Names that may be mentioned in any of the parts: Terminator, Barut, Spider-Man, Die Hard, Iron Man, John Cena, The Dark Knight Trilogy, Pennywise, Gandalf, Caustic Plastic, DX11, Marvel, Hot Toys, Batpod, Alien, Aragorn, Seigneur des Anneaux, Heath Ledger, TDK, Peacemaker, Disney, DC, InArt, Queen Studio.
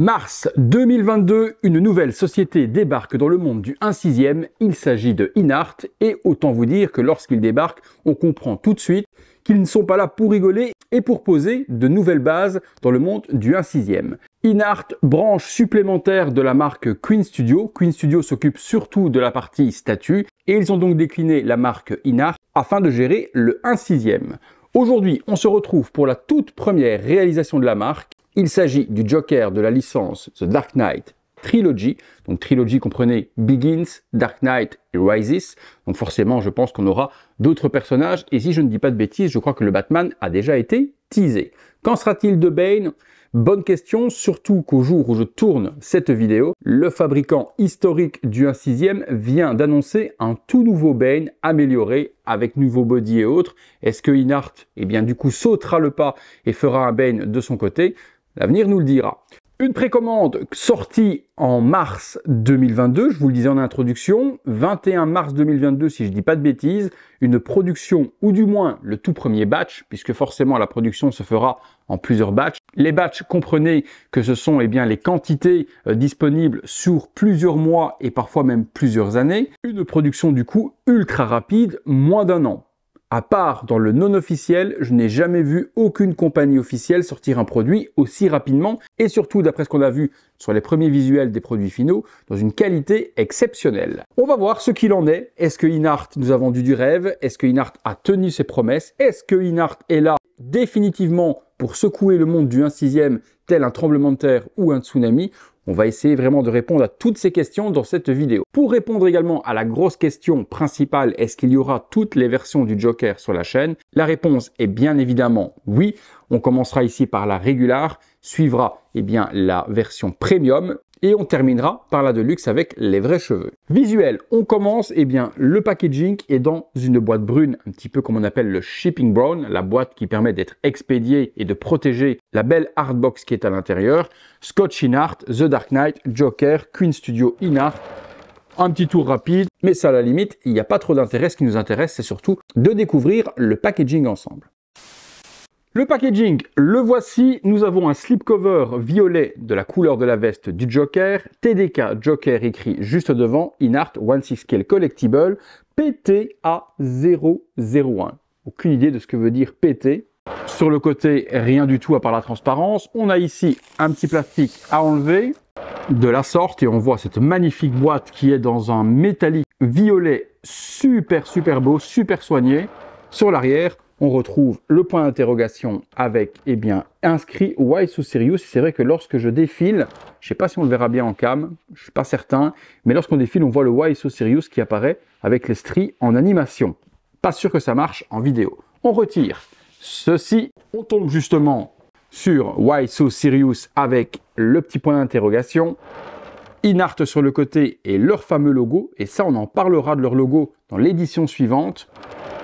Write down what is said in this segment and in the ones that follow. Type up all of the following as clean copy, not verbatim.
Mars 2022, une nouvelle société débarque dans le monde du 1/6e, il s'agit de InArt, et autant vous dire que lorsqu'ils débarquent, on comprend tout de suite qu'ils ne sont pas là pour rigoler et pour poser de nouvelles bases dans le monde du 1/6e. InArt, branche supplémentaire de la marque Queen Studio. Queen Studio s'occupe surtout de la partie statues, et ils ont donc décliné la marque InArt afin de gérer le 1/6e. Aujourd'hui, on se retrouve pour la toute première réalisation de la marque. Il s'agit du Joker de la licence The Dark Knight Trilogy. Donc Trilogy, comprenez, Begins, Dark Knight et Rises. Donc forcément, je pense qu'on aura d'autres personnages. Et si je ne dis pas de bêtises, je crois que le Batman a déjà été teasé. Qu'en sera-t-il de Bane? Bonne question, surtout qu'au jour où je tourne cette vidéo, le fabricant historique du 1/6e vient d'annoncer un tout nouveau Bane amélioré avec nouveau body et autres. Est-ce que InArt, eh bien, du coup, sautera le pas et fera un Bane de son côté? L'avenir nous le dira. Une précommande sortie en mars 2022, je vous le disais en introduction, 21 mars 2022 si je ne dis pas de bêtises, une production, ou du moins le tout premier batch, puisque forcément la production se fera en plusieurs batchs. Les batchs, comprenez que ce sont eh bien, les quantités disponibles sur plusieurs mois et parfois même plusieurs années. Une production du coup ultra rapide, moins d'un an. À part dans le non officiel, je n'ai jamais vu aucune compagnie officielle sortir un produit aussi rapidement et surtout, d'après ce qu'on a vu sur les premiers visuels des produits finaux, dans une qualité exceptionnelle. On va voir ce qu'il en est. Est-ce que InArt nous a vendu du rêve? Est-ce que InArt a tenu ses promesses? Est-ce que InArt est là définitivement pour secouer le monde du 1/6e tel un tremblement de terre ou un tsunami? On va essayer vraiment de répondre à toutes ces questions dans cette vidéo. Pour répondre également à la grosse question principale, est-ce qu'il y aura toutes les versions du Joker sur la chaîne? La réponse est bien évidemment oui. On commencera ici par la régulière, suivra eh bien, la version premium et on terminera par la Deluxe avec les vrais cheveux. Visuel, on commence, eh bien, le packaging est dans une boîte brune, un petit peu comme on appelle le shipping brown, la boîte qui permet d'être expédiée et de protéger la belle hardbox qui est à l'intérieur. Scotch InArt, The Dark Knight, Joker, Queen Studio InArt. Un petit tour rapide, mais ça à la limite, il n'y a pas trop d'intérêt. Ce qui nous intéresse, c'est surtout de découvrir le packaging ensemble. Le packaging, le voici, nous avons un slipcover violet de la couleur de la veste du Joker, TDK Joker écrit juste devant, InArt 1/6 Scale Collectible, PTA001. Aucune idée de ce que veut dire PT. Sur le côté, rien du tout à part la transparence. On a ici un petit plastique à enlever de la sorte et on voit cette magnifique boîte qui est dans un métallique violet super beau, super soigné. Sur l'arrière, on retrouve le point d'interrogation avec, eh bien, inscrit « Why so serious ?» C'est vrai que lorsque je défile, je ne sais pas si on le verra bien en cam, je ne suis pas certain, mais lorsqu'on défile, on voit le « Why so serious ?» qui apparaît avec les stries en animation. Pas sûr que ça marche en vidéo. On retire ceci, on tombe justement sur « Why so serious ?» avec le petit point d'interrogation. InArt sur le côté et leur fameux logo, et ça on en parlera de leur logo dans l'édition suivante.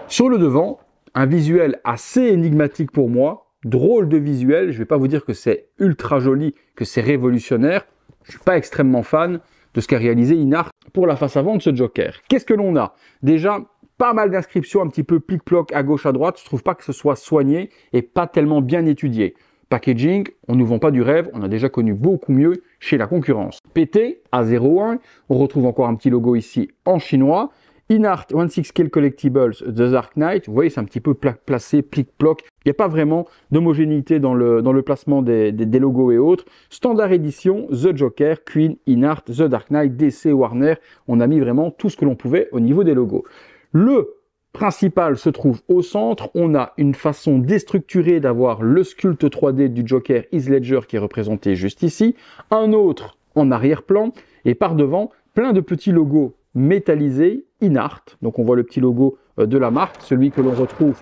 Sur le devant, un visuel assez énigmatique pour moi, drôle de visuel, je ne vais pas vous dire que c'est ultra joli, que c'est révolutionnaire, je ne suis pas extrêmement fan de ce qu'a réalisé InArt pour la face avant de ce Joker. Qu'est-ce que l'on a? Déjà, pas mal d'inscriptions, un petit peu plic-ploc à gauche à droite, je ne trouve pas que ce soit soigné et pas tellement bien étudié. Packaging, on ne nous vend pas du rêve, on a déjà connu beaucoup mieux chez la concurrence. PT à 01, on retrouve encore un petit logo ici en chinois. InArt 1/6 Scale Collectibles The Dark Knight, vous voyez c'est un petit peu placé, plic-ploc, il n'y a pas vraiment d'homogénéité dans le placement des logos et autres. Standard édition, The Joker, Queen, InArt, The Dark Knight, DC, Warner, on a mis vraiment tout ce que l'on pouvait au niveau des logos. Le principal se trouve au centre, on a une façon déstructurée d'avoir le sculpte 3D du Joker Heath Ledger qui est représenté juste ici, un autre en arrière-plan et par devant plein de petits logos métallisé InArt, donc on voit le petit logo de la marque, celui que l'on retrouve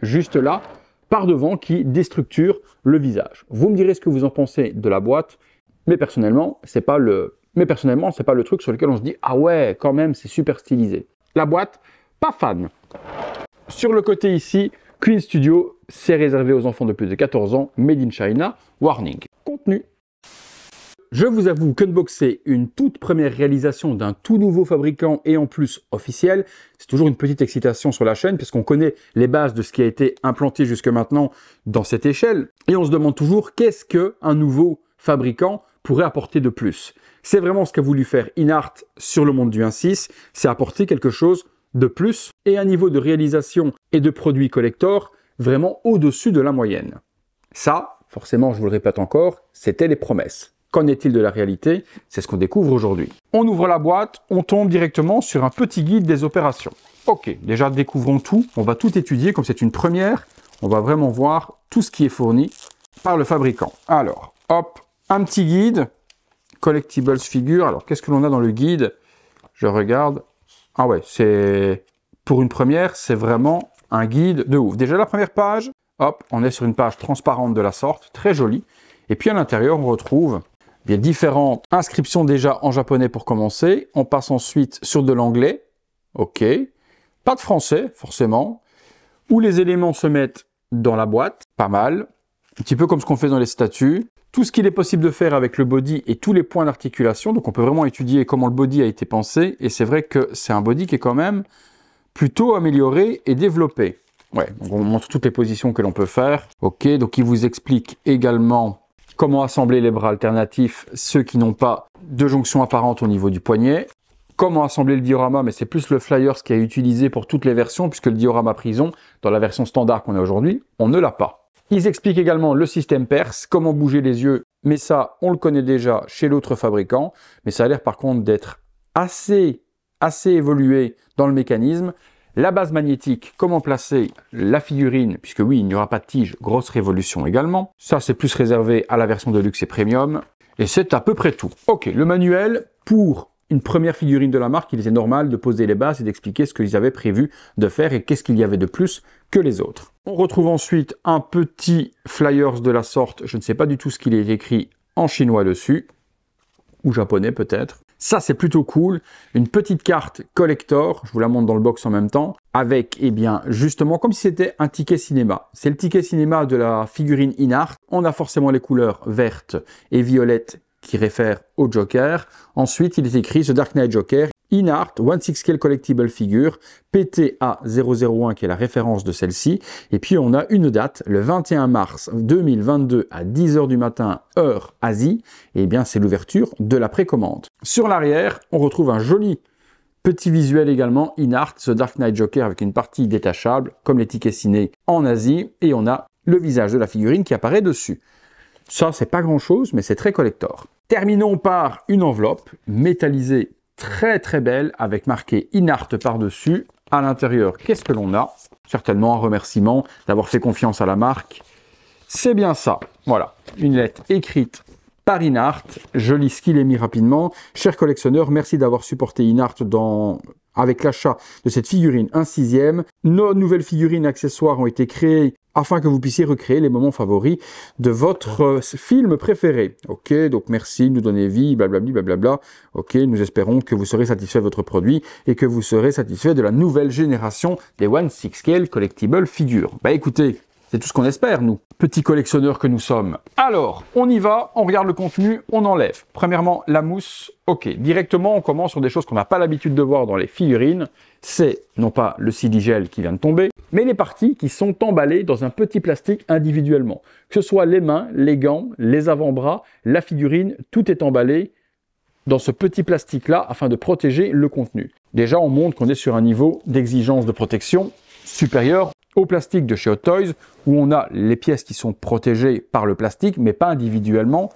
juste là, par devant qui déstructure le visage. Vous me direz ce que vous en pensez de la boîte, mais personnellement, c'est pas le truc sur lequel on se dit « Ah ouais, quand même, c'est super stylisé ». La boîte, pas fan. Sur le côté ici, Queen Studio, c'est réservé aux enfants de plus de 14 ans, Made in China, warning. Contenu. Je vous avoue qu'unboxer une toute première réalisation d'un tout nouveau fabricant et en plus officiel, c'est toujours une petite excitation sur la chaîne puisqu'on connaît les bases de ce qui a été implanté jusque maintenant dans cette échelle. Et on se demande toujours qu'est-ce qu'un nouveau fabricant pourrait apporter de plus. C'est vraiment ce qu'a voulu faire InArt sur le monde du 1.6, c'est apporter quelque chose de plus et un niveau de réalisation et de produits collector vraiment au-dessus de la moyenne. Ça, forcément, je vous le répète encore, c'était les promesses. Qu'en est-il de la réalité? C'est ce qu'on découvre aujourd'hui. On ouvre la boîte, on tombe directement sur un petit guide des opérations. Ok, déjà découvrons tout, on va tout étudier comme c'est une première, on va vraiment voir tout ce qui est fourni par le fabricant. Alors, hop, un petit guide, Collectibles Figure. Alors, qu'est-ce que l'on a dans le guide? Je regarde. Ah ouais, c'est... Pour une première, c'est vraiment un guide de ouf. Déjà la première page, hop, on est sur une page transparente de la sorte, très jolie. Et puis à l'intérieur, on retrouve bien différentes inscriptions déjà en japonais pour commencer. On passe ensuite sur de l'anglais. Ok. Pas de français, forcément. Où les éléments se mettent dans la boîte. Pas mal. Un petit peu comme ce qu'on fait dans les statues. Tout ce qu'il est possible de faire avec le body et tous les points d'articulation. Donc on peut vraiment étudier comment le body a été pensé. Et c'est vrai que c'est un body qui est quand même plutôt amélioré et développé. Ouais, donc on montre toutes les positions que l'on peut faire. Ok, donc il vous explique également comment assembler les bras alternatifs, ceux qui n'ont pas de jonction apparente au niveau du poignet. Comment assembler le diorama, mais c'est plus le flyer ce qui est utilisé pour toutes les versions, puisque le diorama prison, dans la version standard qu'on a aujourd'hui, on ne l'a pas. Ils expliquent également le système perse, comment bouger les yeux, mais ça, on le connaît déjà chez l'autre fabricant, mais ça a l'air par contre d'être assez évolué dans le mécanisme. La base magnétique, comment placer la figurine, puisque oui, il n'y aura pas de tige, grosse révolution également. Ça, c'est plus réservé à la version de luxe et premium. Et c'est à peu près tout. Ok, le manuel, pour une première figurine de la marque, il était normal de poser les bases et d'expliquer ce qu'ils avaient prévu de faire et qu'est-ce qu'il y avait de plus que les autres. On retrouve ensuite un petit flyers de la sorte, je ne sais pas du tout ce qu'il est écrit en chinois dessus, ou japonais peut-être. Ça, c'est plutôt cool. Une petite carte collector, je vous la montre dans le box en même temps, avec, eh bien, justement, comme si c'était un ticket cinéma. C'est le ticket cinéma de la figurine InArt. On a forcément les couleurs vertes et violettes qui réfèrent au Joker. Ensuite, il est écrit The Dark Knight Joker, InArt, 1/6 Scale Collectible Figure, PTA001 qui est la référence de celle-ci. Et puis, on a une date, le 21 mars 2022 à 10h du matin, heure Asie. Et bien, c'est l'ouverture de la précommande. Sur l'arrière, on retrouve un joli petit visuel également, InArt, The Dark Knight Joker avec une partie détachable, comme les tickets ciné en Asie. Et on a le visage de la figurine qui apparaît dessus. Ça, c'est pas grand-chose, mais c'est très collector. Terminons par une enveloppe métallisée, très belle, avec marqué InArt par-dessus. À l'intérieur, qu'est-ce que l'on a? Certainement un remerciement d'avoir fait confiance à la marque. C'est bien ça. Voilà, une lettre écrite par InArt. Je lis ce qu'il est mis rapidement. Chers collectionneurs, merci d'avoir supporté InArt avec l'achat de cette figurine 1/6. Nos nouvelles figurines et accessoires ont été créées afin que vous puissiez recréer les moments favoris de votre film préféré. Ok, donc merci, nous donner vie, blablabla, blablabla. Ok, nous espérons que vous serez satisfait de votre produit et que vous serez satisfait de la nouvelle génération des 1/6 Scale Collectible Figures. Bah écoutez, c'est tout ce qu'on espère, nous, petits collectionneurs que nous sommes. Alors, on y va, on regarde le contenu, on enlève. Premièrement, la mousse. Ok, directement, on commence sur des choses qu'on n'a pas l'habitude de voir dans les figurines. C'est, non pas le siligel qui vient de tomber, mais les parties qui sont emballées dans un petit plastique individuellement. Que ce soit les mains, les gants, les avant-bras, la figurine, tout est emballé dans ce petit plastique-là afin de protéger le contenu. Déjà, on montre qu'on est sur un niveau d'exigence de protection supérieur au plastique de chez Hot Toys, où on a les pièces qui sont protégées par le plastique, mais pas individuellement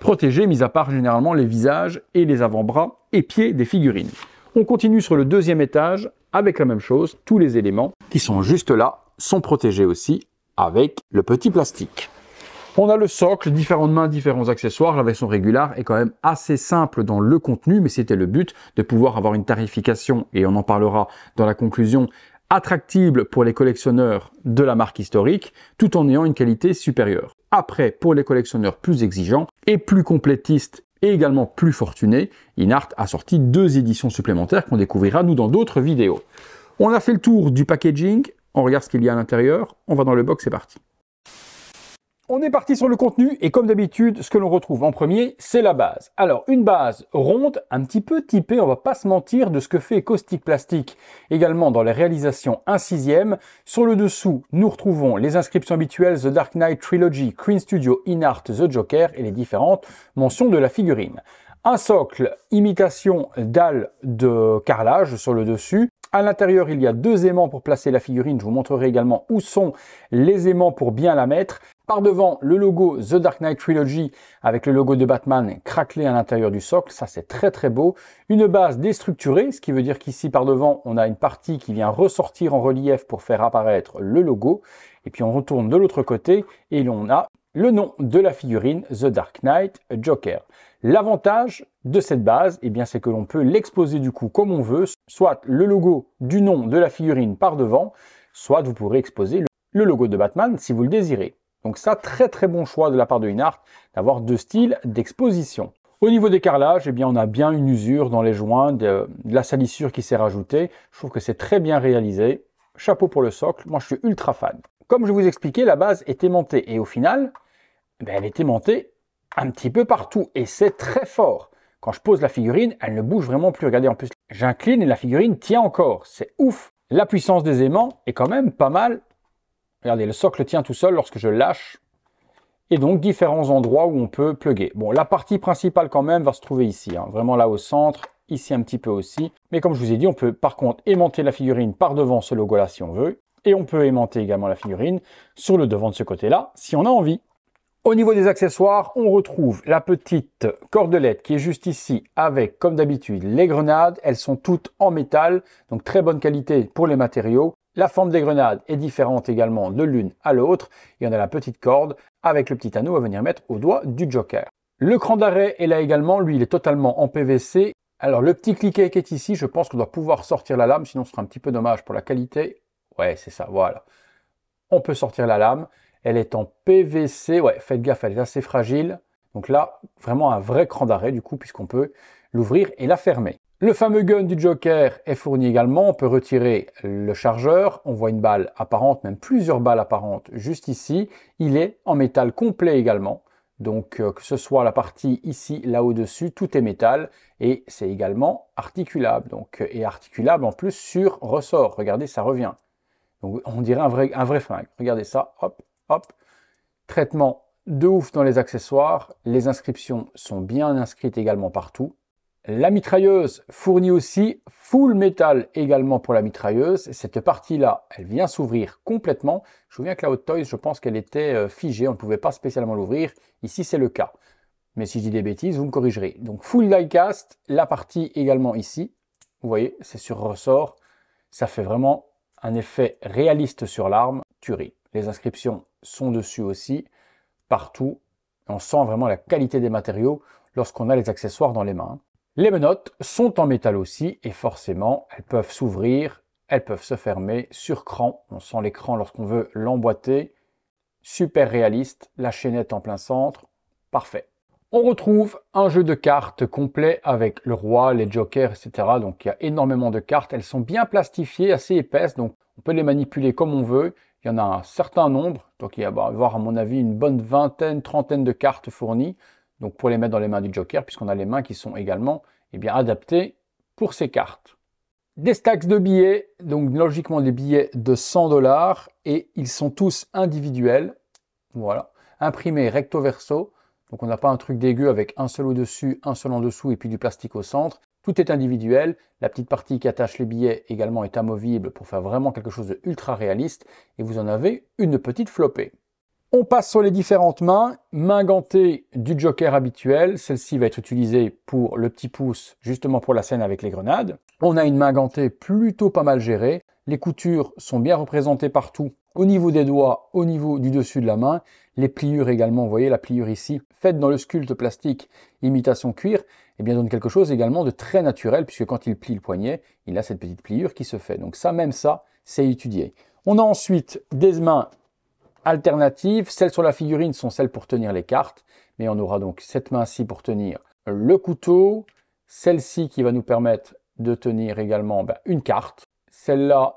protégées, mis à part généralement les visages et les avant-bras et pieds des figurines. On continue sur le deuxième étage avec la même chose, tous les éléments qui sont juste là sont protégés aussi avec le petit plastique. On a le socle, différentes mains, différents accessoires. La version régulière est quand même assez simple dans le contenu, mais c'était le but de pouvoir avoir une tarification, et on en parlera dans la conclusion, attractible pour les collectionneurs de la marque historique, tout en ayant une qualité supérieure. Après, pour les collectionneurs plus exigeants et plus complétistes, et également plus fortunés, InArt a sorti 2 éditions supplémentaires qu'on découvrira, nous, dans d'autres vidéos. On a fait le tour du packaging, on regarde ce qu'il y a à l'intérieur, on va dans le box, c'est parti. On est parti sur le contenu et comme d'habitude, ce que l'on retrouve en premier, c'est la base. Alors, une base ronde, un petit peu typée, on va pas se mentir, de ce que fait Caustic Plastic également dans les réalisations 1/6. Sur le dessous, nous retrouvons les inscriptions habituelles The Dark Knight Trilogy, Queen Studio, InArt, The Joker et les différentes mentions de la figurine. Un socle, imitation dalle de carrelage sur le dessus. À l'intérieur, il y a deux aimants pour placer la figurine. Je vous montrerai également où sont les aimants pour bien la mettre. Par devant, le logo The Dark Knight Trilogy avec le logo de Batman craquelé à l'intérieur du socle. Ça, c'est très très beau. Une base déstructurée, ce qui veut dire qu'ici, par devant, on a une partie qui vient ressortir en relief pour faire apparaître le logo. Et puis, on retourne de l'autre côté et on a le nom de la figurine The Dark Knight Joker. L'avantage de cette base, eh bien, c'est que l'on peut l'exposer du coup comme on veut, soit le logo du nom de la figurine par devant, soit vous pourrez exposer le logo de Batman si vous le désirez. Donc ça, très très bon choix de la part de InArt d'avoir deux styles d'exposition. Au niveau des carrelages, eh bien, on a bien une usure dans les joints, de la salissure qui s'est rajoutée. Je trouve que c'est très bien réalisé. Chapeau pour le socle, moi je suis ultra fan. Comme je vous expliquais, la base est aimantée et au final, ben, elle est aimantée un petit peu partout et c'est très fort. Quand je pose la figurine, elle ne bouge vraiment plus. Regardez, en plus, j'incline et la figurine tient encore. C'est ouf. La puissance des aimants est quand même pas mal. Regardez, le socle tient tout seul lorsque je lâche. Et donc, différents endroits où on peut plugger. Bon, la partie principale quand même va se trouver ici, hein, vraiment là au centre, ici un petit peu aussi. Mais comme je vous ai dit, on peut par contre aimanter la figurine par devant ce logo-là si on veut. Et on peut aimanter également la figurine sur le devant de ce côté-là si on a envie. Au niveau des accessoires, on retrouve la petite cordelette qui est juste ici avec, comme d'habitude, les grenades. Elles sont toutes en métal, donc très bonne qualité pour les matériaux. La forme des grenades est différente également de l'une à l'autre. Et on a la petite corde avec le petit anneau à venir mettre au doigt du Joker. Le cran d'arrêt est là également. Lui, il est totalement en PVC. Alors, le petit cliquet qui est ici, je pense qu'on doit pouvoir sortir la lame, sinon ce sera un petit peu dommage pour la qualité. Ouais, c'est ça, voilà. On peut sortir la lame. Elle est en PVC, ouais, faites gaffe, elle est assez fragile. Donc là, vraiment un vrai cran d'arrêt du coup, puisqu'on peut l'ouvrir et la fermer. Le fameux gun du Joker est fourni également. On peut retirer le chargeur. On voit une balle apparente, même plusieurs balles apparentes juste ici. Il est en métal complet également. Donc que ce soit la partie ici, là au-dessus, tout est métal. Et c'est également articulable. Donc, et articulable en plus sur ressort. Regardez, ça revient. Donc on dirait un vrai flingue. Regardez ça, hop. Hop. Traitement de ouf dans les accessoires. Les inscriptions sont bien inscrites également partout. La mitrailleuse fournit aussi full métal également pour la mitrailleuse. Cette partie-là, elle vient s'ouvrir complètement. Je vous souviens que la Hot Toys, je pense qu'elle était figée. On ne pouvait pas spécialement l'ouvrir. Ici, c'est le cas. Mais si je dis des bêtises, vous me corrigerez. Donc, full die-cast. La partie également ici. Vous voyez, c'est sur ressort. Ça fait vraiment un effet réaliste sur l'arme. Tuerie. Les inscriptions sont dessus aussi, partout. On sent vraiment la qualité des matériaux lorsqu'on a les accessoires dans les mains. Les menottes sont en métal aussi et forcément, elles peuvent s'ouvrir, elles peuvent se fermer sur cran. On sent les crans lorsqu'on veut l'emboîter. Super réaliste, la chaînette en plein centre, parfait. On retrouve un jeu de cartes complet avec le roi, les jokers, etc. Donc, il y a énormément de cartes. Elles sont bien plastifiées, assez épaisses, donc on peut les manipuler comme on veut. Il y en a un certain nombre, donc il va y avoir à mon avis une bonne vingtaine, trentaine de cartes fournies, donc pour les mettre dans les mains du Joker, puisqu'on a les mains qui sont également eh bien, adaptées pour ces cartes. Des stacks de billets, donc logiquement des billets de 100 $, et ils sont tous individuels, voilà, imprimés recto verso, donc on n'a pas un truc dégueu avec un seul au-dessus, un seul en dessous, et puis du plastique au centre. Tout est individuel, la petite partie qui attache les billets également est amovible pour faire vraiment quelque chose de ultra réaliste et vous en avez une petite flopée. On passe sur les différentes mains. Main gantée du Joker habituel, celle-ci va être utilisée pour le petit pouce, justement pour la scène avec les grenades. On a une main gantée plutôt pas mal gérée, les coutures sont bien représentées partout. Au niveau des doigts, au niveau du dessus de la main, les pliures également, vous voyez la pliure ici, faite dans le sculpte plastique imitation cuir, eh bien donne quelque chose également de très naturel, puisque quand il plie le poignet, il a cette petite pliure qui se fait. Donc ça, même ça, c'est étudié. On a ensuite des mains alternatives. Celles sur la figurine sont celles pour tenir les cartes, mais on aura donc cette main-ci pour tenir le couteau, celle-ci qui va nous permettre de tenir également une carte, celle-là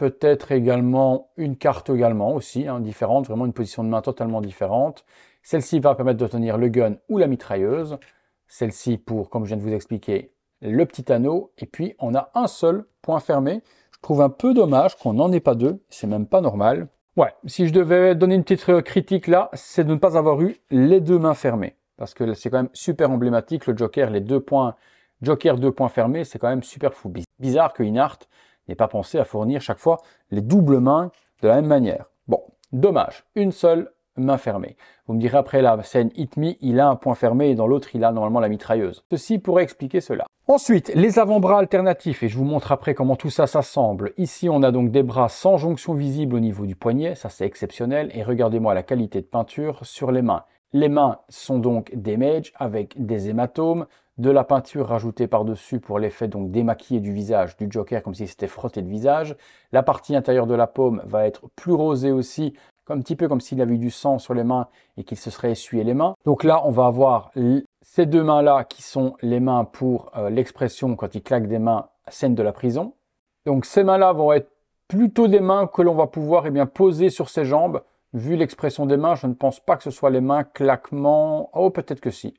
peut-être également une carte également aussi, hein, différente, vraiment une position de main totalement différente. Celle-ci va permettre de tenir le gun ou la mitrailleuse. Celle-ci pour, comme je viens de vous expliquer, le petit anneau. Et puis, on a un seul point fermé. Je trouve un peu dommage qu'on n'en ait pas deux. C'est même pas normal. Ouais, si je devais donner une petite critique là, c'est de ne pas avoir eu les deux mains fermées. Parce que c'est quand même super emblématique, le Joker, les deux points... Joker, deux points fermés, c'est quand même super fou. Bizarre que InArt n'ait pas pensé à fournir chaque fois les doubles mains de la même manière. Bon, dommage, une seule main fermée. Vous me direz après la scène Hit Me, il a un point fermé et dans l'autre, il a normalement la mitrailleuse. Ceci pourrait expliquer cela. Ensuite, les avant-bras alternatifs, et je vous montre après comment tout ça s'assemble. Ici, on a donc des bras sans jonction visible au niveau du poignet, ça c'est exceptionnel, et regardez-moi la qualité de peinture sur les mains. Les mains sont donc des mages avec des hématomes, de la peinture rajoutée par-dessus pour l'effet donc démaquillé du visage du Joker, comme si c'était frotté de visage. La partie intérieure de la paume va être plus rosée aussi, un petit peu comme s'il avait eu du sang sur les mains et qu'il se serait essuyé les mains. Donc là, on va avoir ces deux mains-là qui sont les mains pour l'expression quand il claque des mains, scène de la prison. Donc ces mains-là vont être plutôt des mains que l'on va pouvoir eh bien, poser sur ses jambes. Vu l'expression des mains, je ne pense pas que ce soit les mains claquement... Oh, peut-être que si.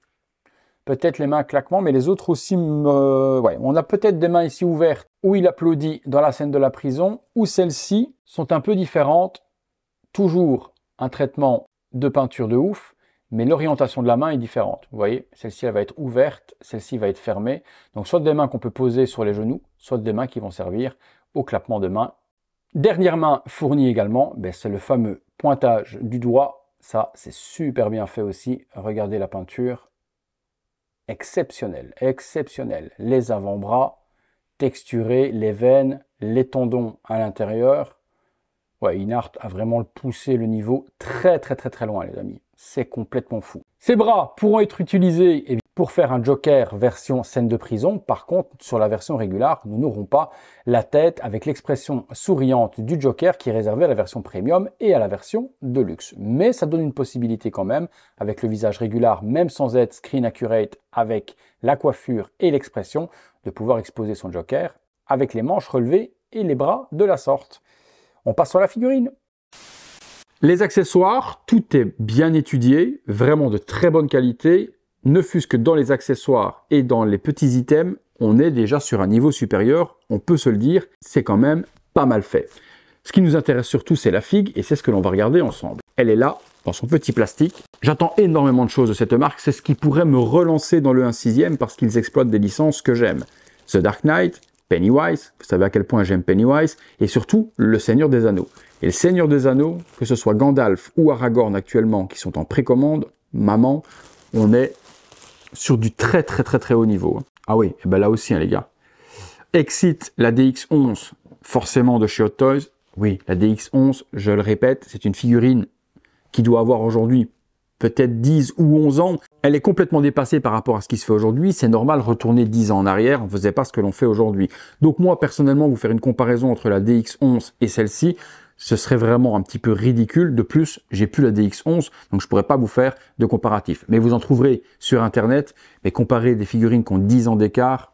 Peut-être les mains claquement, mais les autres aussi... Ouais, on a peut-être des mains ici ouvertes où il applaudit dans la scène de la prison, où celles-ci sont un peu différentes. Toujours un traitement de peinture de ouf, mais l'orientation de la main est différente. Vous voyez, celle-ci elle va être ouverte, celle-ci va être fermée. Donc soit des mains qu'on peut poser sur les genoux, soit des mains qui vont servir au clappement de main. Dernière main fournie également, ben c'est le fameux pointage du doigt. Ça, c'est super bien fait aussi. Regardez la peinture. Exceptionnelle, exceptionnelle. Les avant-bras, texturés, les veines, les tendons à l'intérieur. Ouais, InArt a vraiment poussé le niveau très loin, les amis. C'est complètement fou. Ces bras pourront être utilisés pour faire un Joker version scène de prison. Par contre, sur la version régulière, nous n'aurons pas la tête avec l'expression souriante du Joker qui est réservée à la version premium et à la version de luxe. Mais ça donne une possibilité quand même, avec le visage régulier, même sans être screen accurate, avec la coiffure et l'expression, de pouvoir exposer son Joker avec les manches relevées et les bras de la sorte. On passe sur la figurine. Les accessoires, tout est bien étudié, vraiment de très bonne qualité. Ne fût-ce que dans les accessoires et dans les petits items, on est déjà sur un niveau supérieur, on peut se le dire, c'est quand même pas mal fait. Ce qui nous intéresse surtout, c'est la figue et c'est ce que l'on va regarder ensemble. Elle est là, dans son petit plastique. J'attends énormément de choses de cette marque, c'est ce qui pourrait me relancer dans le 1/6e parce qu'ils exploitent des licences que j'aime. The Dark Knight, Pennywise, vous savez à quel point j'aime Pennywise, et surtout le Seigneur des Anneaux. Et le Seigneur des Anneaux, que ce soit Gandalf ou Aragorn actuellement, qui sont en précommande, maman, on est sur du très haut niveau. Ah oui, et ben là aussi hein, les gars. Excite la DX11, forcément de chez Hot Toys. Oui, la DX11, je le répète, c'est une figurine qui doit avoir aujourd'hui peut-être 10 ou 11 ans, elle est complètement dépassée par rapport à ce qui se fait aujourd'hui. C'est normal, retourner 10 ans en arrière, on ne faisait pas ce que l'on fait aujourd'hui. Donc moi, personnellement, vous faire une comparaison entre la DX11 et celle-ci, ce serait vraiment un petit peu ridicule. De plus, j'ai plus la DX11, donc je ne pourrais pas vous faire de comparatif. Mais vous en trouverez sur Internet, mais comparer des figurines qui ont 10 ans d'écart,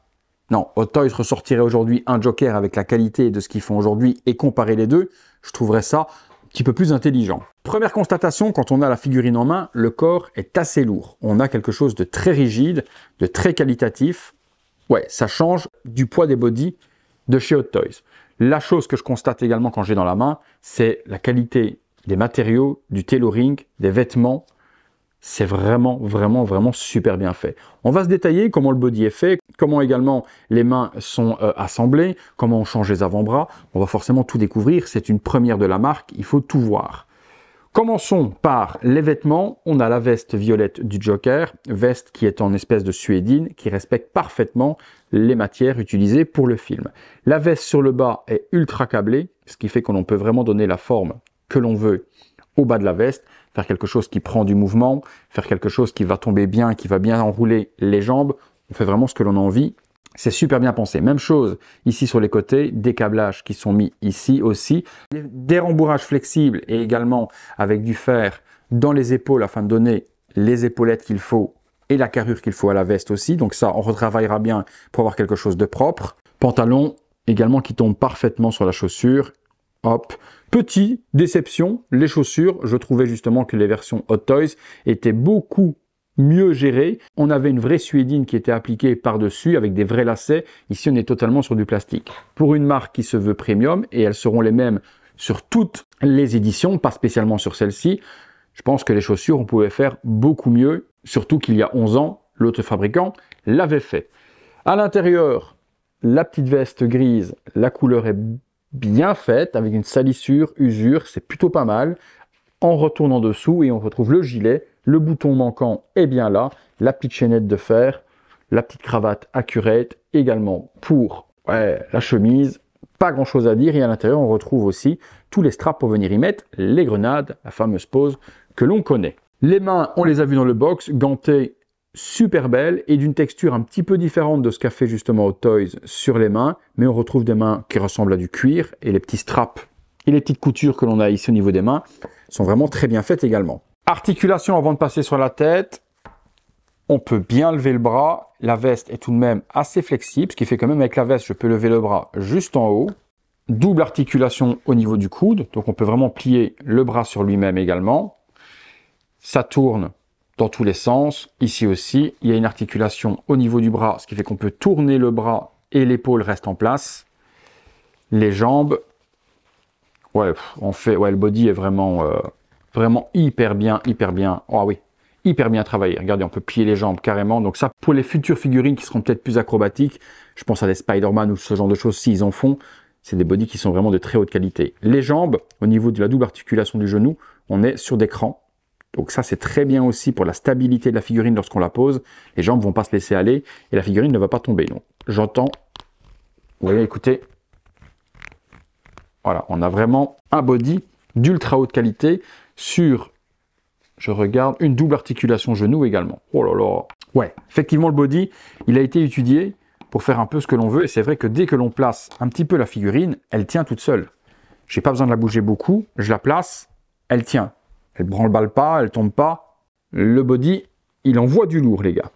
non, Hot Toys ressortirait aujourd'hui un Joker avec la qualité de ce qu'ils font aujourd'hui et comparer les deux, je trouverais ça un petit peu plus intelligent. Première constatation, quand on a la figurine en main, le corps est assez lourd. On a quelque chose de très rigide, de très qualitatif. Ouais, ça change du poids des bodies de chez Hot Toys. La chose que je constate également quand j'ai dans la main, c'est la qualité des matériaux, du tailoring, des vêtements. C'est vraiment super bien fait. On va se détailler comment le body est fait, comment également les mains sont assemblées, comment on change les avant-bras. On va forcément tout découvrir. C'est une première de la marque. Il faut tout voir. Commençons par les vêtements. On a la veste violette du Joker, veste qui est en espèce de suédine, qui respecte parfaitement les matières utilisées pour le film. La veste sur le bas est ultra câblée, ce qui fait qu'on peut vraiment donner la forme que l'on veut au bas de la veste, faire quelque chose qui prend du mouvement, faire quelque chose qui va tomber bien, qui va bien enrouler les jambes. On fait vraiment ce que l'on a envie. C'est super bien pensé. Même chose ici sur les côtés, des câblages qui sont mis ici aussi, des rembourrages flexibles et également avec du fer dans les épaules afin de donner les épaulettes qu'il faut et la carrure qu'il faut à la veste aussi. Donc ça, on retravaillera bien pour avoir quelque chose de propre. Pantalon également qui tombe parfaitement sur la chaussure. Hop. Petit, déception, les chaussures. Je trouvais justement que les versions Hot Toys étaient beaucoup mieux gérées. On avait une vraie suédine qui était appliquée par-dessus avec des vrais lacets. Ici, on est totalement sur du plastique. Pour une marque qui se veut premium, et elles seront les mêmes sur toutes les éditions, pas spécialement sur celle-ci, je pense que les chaussures, on pouvait faire beaucoup mieux, surtout qu'il y a 11 ans, l'autre fabricant l'avait fait. À l'intérieur, la petite veste grise, la couleur est bien faite, avec une salissure, usure, c'est plutôt pas mal. En retournant dessous, et on retrouve le gilet, le bouton manquant est bien là, la petite chaînette de fer, la petite cravate accurate, également pour la chemise. Pas grand chose à dire, et à l'intérieur on retrouve aussi tous les straps pour venir y mettre les grenades, la fameuse pose que l'on connaît. Les mains, on les a vues dans le box, gantées, super belles et d'une texture un petit peu différente de ce qu'a fait justement Hot Toys sur les mains, mais on retrouve des mains qui ressemblent à du cuir, et les petits straps et les petites coutures que l'on a ici au niveau des mains sont vraiment très bien faites également. Articulation avant de passer sur la tête, on peut bien lever le bras, la veste est tout de même assez flexible, ce qui fait quand même avec la veste, je peux lever le bras juste en haut. Double articulation au niveau du coude, donc on peut vraiment plier le bras sur lui-même également. Ça tourne dans tous les sens. Ici aussi, il y a une articulation au niveau du bras, ce qui fait qu'on peut tourner le bras et l'épaule reste en place. Les jambes, le body est vraiment, vraiment hyper bien. Ah oui, hyper bien travaillé. Regardez, on peut plier les jambes carrément. Donc ça, pour les futures figurines qui seront peut-être plus acrobatiques, je pense à des Spider-Man ou ce genre de choses, s'ils en font, c'est des bodies qui sont vraiment de très haute qualité. Les jambes, au niveau de la double articulation du genou, on est sur des crans. Donc ça, c'est très bien aussi pour la stabilité de la figurine lorsqu'on la pose. Les jambes ne vont pas se laisser aller et la figurine ne va pas tomber. Donc j'entends... Vous voyez, écoutez. Voilà, on a vraiment un body d'ultra haute qualité sur... Je regarde une double articulation genou également. Oh là là. Ouais, effectivement, le body, il a été étudié pour faire un peu ce que l'on veut. Et c'est vrai que dès que l'on place un petit peu la figurine, elle tient toute seule. J'ai pas besoin de la bouger beaucoup. Je la place, elle tient. Elle ne branle-balle pas, elle ne tombe pas. Le body, il envoie du lourd, les gars.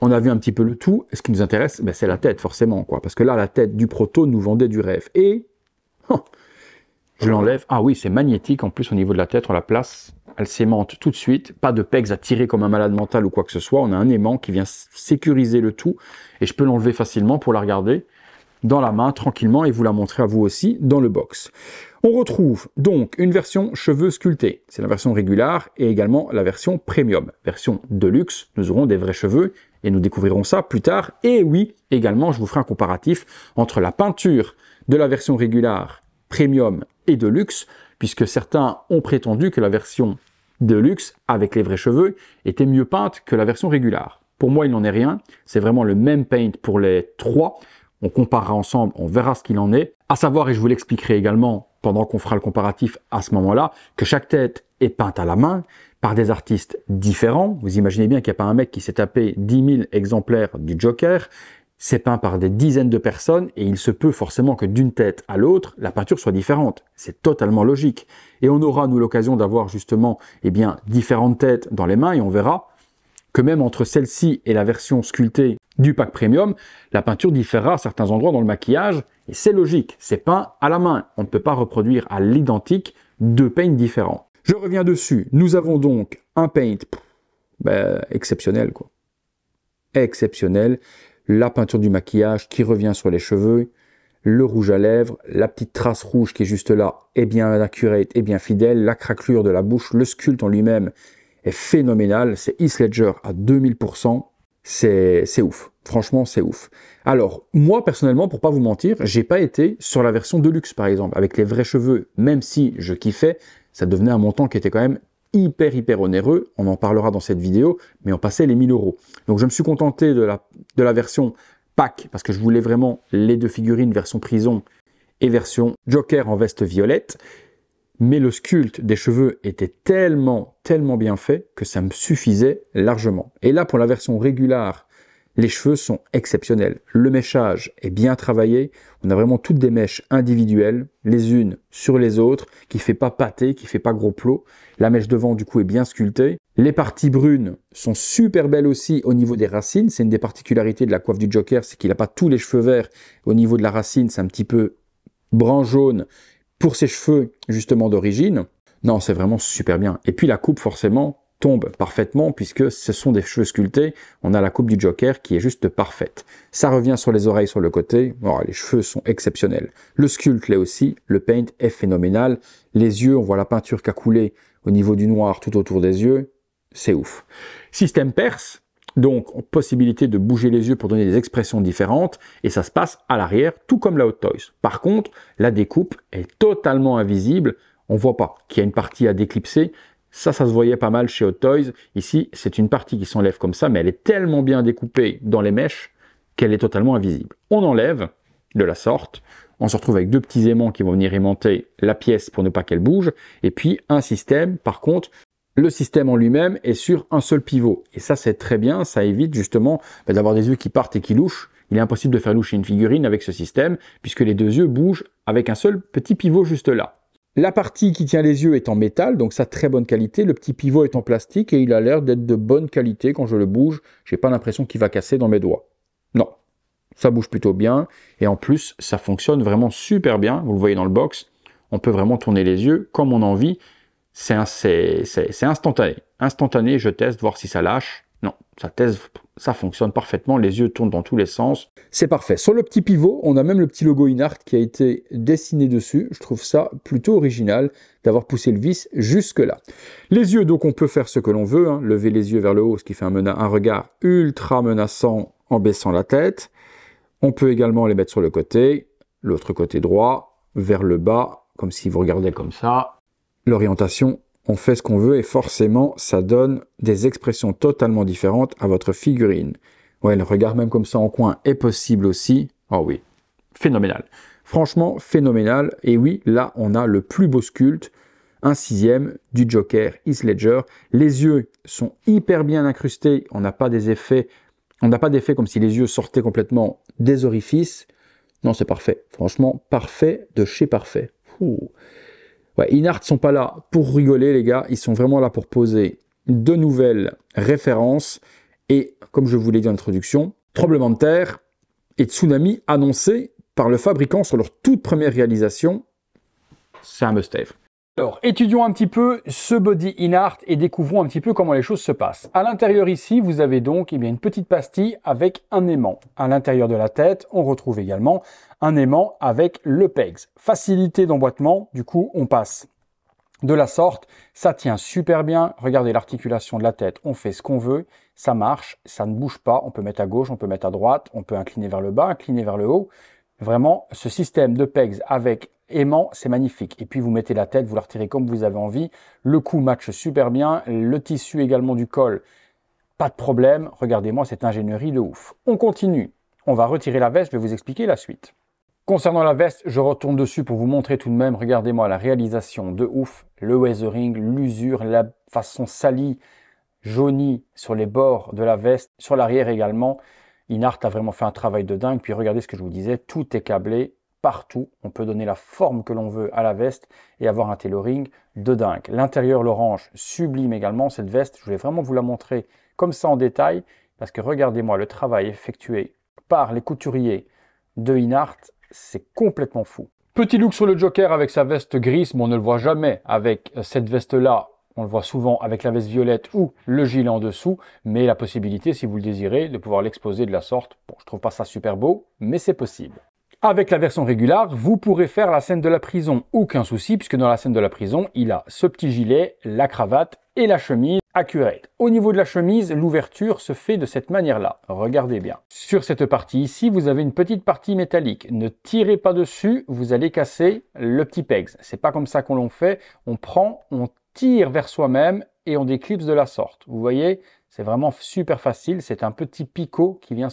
On a vu un petit peu le tout. Et ce qui nous intéresse, ben, c'est la tête, forcément, quoi. Parce que là, la tête du proto nous vendait du rêve. Et... Je l'enlève. Ah oui, c'est magnétique. En plus, au niveau de la tête, on la place. Elle s'aimante tout de suite. Pas de pegs à tirer comme un malade mental ou quoi que ce soit. On a un aimant qui vient sécuriser le tout. Et je peux l'enlever facilement pour la regarder dans la main, tranquillement, et vous la montrer à vous aussi dans le box. On retrouve donc une version cheveux sculptés. C'est la version régulière et également la version premium. Version de luxe, nous aurons des vrais cheveux et nous découvrirons ça plus tard. Et oui, également, je vous ferai un comparatif entre la peinture de la version régulière, premium et de luxe, puisque certains ont prétendu que la version de luxe avec les vrais cheveux était mieux peinte que la version régulière. Pour moi, il n'en est rien. C'est vraiment le même paint pour les trois. On comparera ensemble, on verra ce qu'il en est. À savoir, et je vous l'expliquerai également pendant qu'on fera le comparatif à ce moment-là, que chaque tête est peinte à la main par des artistes différents. Vous imaginez bien qu'il n'y a pas un mec qui s'est tapé 10 000 exemplaires du Joker. C'est peint par des dizaines de personnes et il se peut forcément que d'une tête à l'autre, la peinture soit différente. C'est totalement logique. Et on aura, nous, l'occasion d'avoir justement, eh bien, différentes têtes dans les mains et on verra que même entre celle-ci et la version sculptée du pack premium, la peinture différera à certains endroits dans le maquillage et c'est logique. C'est peint à la main. On ne peut pas reproduire à l'identique deux paints différents. Je reviens dessus. Nous avons donc un paint exceptionnel, quoi. Exceptionnel. La peinture du maquillage qui revient sur les cheveux, le rouge à lèvres, la petite trace rouge qui est juste là est bien accurate, est bien fidèle, la craquelure de la bouche, le sculpte en lui-même est phénoménal, c'est Heath Ledger à 2000%, c'est ouf, franchement c'est ouf. Alors moi personnellement, pour pas vous mentir, j'ai pas été sur la version de luxe par exemple, avec les vrais cheveux, même si je kiffais, ça devenait un montant qui était quand même hyper onéreux, on en parlera dans cette vidéo, mais on passait les 1000 €. Donc je me suis contenté de la version pack, parce que je voulais vraiment les deux figurines, version prison et version Joker en veste violette, mais le sculpte des cheveux était tellement bien fait que ça me suffisait largement. Et là pour la version régulière, les cheveux sont exceptionnels, le méchage est bien travaillé, on a vraiment toutes des mèches individuelles, les unes sur les autres, qui ne fait pas pâté, qui ne fait pas gros plot. La mèche devant du coup est bien sculptée. Les parties brunes sont super belles aussi au niveau des racines, c'est une des particularités de la coiffe du Joker, c'est qu'il n'a pas tous les cheveux verts. Au niveau de la racine, c'est un petit peu brun jaune pour ses cheveux justement d'origine. Non, c'est vraiment super bien. Et puis la coupe forcément tombe parfaitement puisque ce sont des cheveux sculptés. On a la coupe du Joker qui est juste parfaite. Ça revient sur les oreilles sur le côté. Oh, les cheveux sont exceptionnels. Le sculpte l'est aussi. Le paint est phénoménal. Les yeux, on voit la peinture qui a coulé au niveau du noir tout autour des yeux. C'est ouf. Système perce. Donc, possibilité de bouger les yeux pour donner des expressions différentes, et ça se passe à l'arrière, tout comme la Hot Toys. Par contre, la découpe est totalement invisible, on voit pas qu'il y a une partie à déclipser, ça se voyait pas mal chez Hot Toys. Ici, c'est une partie qui s'enlève comme ça, mais elle est tellement bien découpée dans les mèches qu'elle est totalement invisible. On enlève de la sorte, on se retrouve avec deux petits aimants qui vont venir aimanter la pièce pour ne pas qu'elle bouge, et puis un système, par contre, le système en lui-même est sur un seul pivot. Et ça, c'est très bien. Ça évite justement d'avoir des yeux qui partent et qui louchent. Il est impossible de faire loucher une figurine avec ce système puisque les deux yeux bougent avec un seul petit pivot juste là. La partie qui tient les yeux est en métal, donc ça, très bonne qualité. Le petit pivot est en plastique et il a l'air d'être de bonne qualité. Quand je le bouge, j'ai pas l'impression qu'il va casser dans mes doigts. Non, ça bouge plutôt bien. Et en plus, ça fonctionne vraiment super bien. Vous le voyez dans le box. On peut vraiment tourner les yeux comme on a envie. C'est instantané. Instantané, je teste, voir si ça lâche. Non, ça teste, ça fonctionne parfaitement. Les yeux tournent dans tous les sens. C'est parfait. Sur le petit pivot, on a même le petit logo InArt qui a été dessiné dessus. Je trouve ça plutôt original d'avoir poussé le vis jusque-là. Les yeux, donc, on peut faire ce que l'on veut. Hein. Lever les yeux vers le haut, ce qui fait un regard ultra menaçant en baissant la tête. On peut également les mettre sur le côté. L'autre côté droit, vers le bas, comme si vous regardez comme ça. L'orientation, on fait ce qu'on veut et forcément, ça donne des expressions totalement différentes à votre figurine. Ouais, le regard même comme ça en coin est possible aussi. Oh oui, phénoménal. Franchement, phénoménal. Et oui, là, on a le plus beau sculpte, 1/6 du Joker, Heath Ledger. Les yeux sont hyper bien incrustés. On n'a pas des effets, on n'a pas d'effet comme si les yeux sortaient complètement des orifices. Non, c'est parfait. Franchement, parfait de chez parfait. Ouh. Ouais, InArt ne sont pas là pour rigoler, les gars. Ils sont vraiment là pour poser de nouvelles références. Et comme je vous l'ai dit en introduction, tremblement de terre et tsunami annoncés par le fabricant sur leur toute première réalisation. C'est un must-have. Alors, étudions un petit peu ce body InArt et découvrons un petit peu comment les choses se passent. À l'intérieur ici, vous avez donc une petite pastille avec un aimant. À l'intérieur de la tête, on retrouve également un aimant avec le PEGS. Facilité d'emboîtement, du coup, on passe de la sorte. Ça tient super bien. Regardez l'articulation de la tête, on fait ce qu'on veut. Ça marche, ça ne bouge pas. On peut mettre à gauche, on peut mettre à droite, on peut incliner vers le bas, incliner vers le haut. Vraiment, ce système de PEGS avec aimant, c'est magnifique. Et puis vous mettez la tête, vous la retirez comme vous avez envie. Le cou match super bien. Le tissu également du col, pas de problème. Regardez-moi cette ingénierie de ouf. On continue. On va retirer la veste, je vais vous expliquer la suite. Concernant la veste, je retourne dessus pour vous montrer tout de même. Regardez-moi la réalisation de ouf. Le weathering, l'usure, la façon salie, jaunie sur les bords de la veste, sur l'arrière également. InArt a vraiment fait un travail de dingue. Puis regardez ce que je vous disais, tout est câblé. Partout, on peut donner la forme que l'on veut à la veste et avoir un tailoring de dingue. L'intérieur, l'orange, sublime également. Cette veste, je voulais vraiment vous la montrer comme ça en détail parce que regardez-moi le travail effectué par les couturiers de InArt, c'est complètement fou. Petit look sur le Joker avec sa veste grise, mais on ne le voit jamais avec cette veste-là. On le voit souvent avec la veste violette ou le gilet en dessous, mais la possibilité, si vous le désirez, de pouvoir l'exposer de la sorte. Bon, je trouve pas ça super beau, mais c'est possible. Avec la version régulière, vous pourrez faire la scène de la prison. Aucun souci, puisque dans la scène de la prison, il a ce petit gilet, la cravate et la chemise à cuirette. Au niveau de la chemise, l'ouverture se fait de cette manière-là. Regardez bien. Sur cette partie ici, vous avez une petite partie métallique. Ne tirez pas dessus, vous allez casser le petit pegs. C'est pas comme ça qu'on l'on fait. On prend, on tire vers soi-même et on déclipse de la sorte. Vous voyez, c'est vraiment super facile. C'est un petit picot qui vient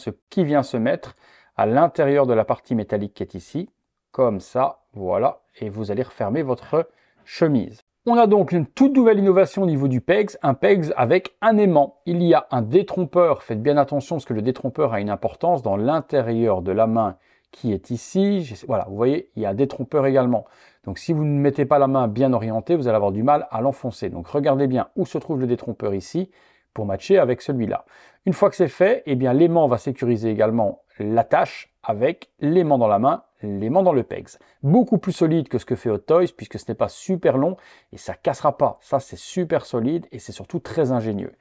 se mettre à l'intérieur de la partie métallique qui est ici, comme ça, voilà, et vous allez refermer votre chemise. On a donc une toute nouvelle innovation au niveau du PEGS, un PEGS avec un aimant. Il y a un détrompeur, faites bien attention parce que le détrompeur a une importance dans l'intérieur de la main qui est ici. Voilà, vous voyez, il y a un détrompeur également. Donc si vous ne mettez pas la main bien orientée, vous allez avoir du mal à l'enfoncer. Donc regardez bien où se trouve le détrompeur ici pour matcher avec celui-là. Une fois que c'est fait, eh bien l'aimant va sécuriser également l'attache avec l'aimant dans la main les mains dans le pegs. Beaucoup plus solide que ce que fait Hot Toys puisque ce n'est pas super long et ça cassera pas. Ça, c'est super solide et c'est surtout très ingénieux.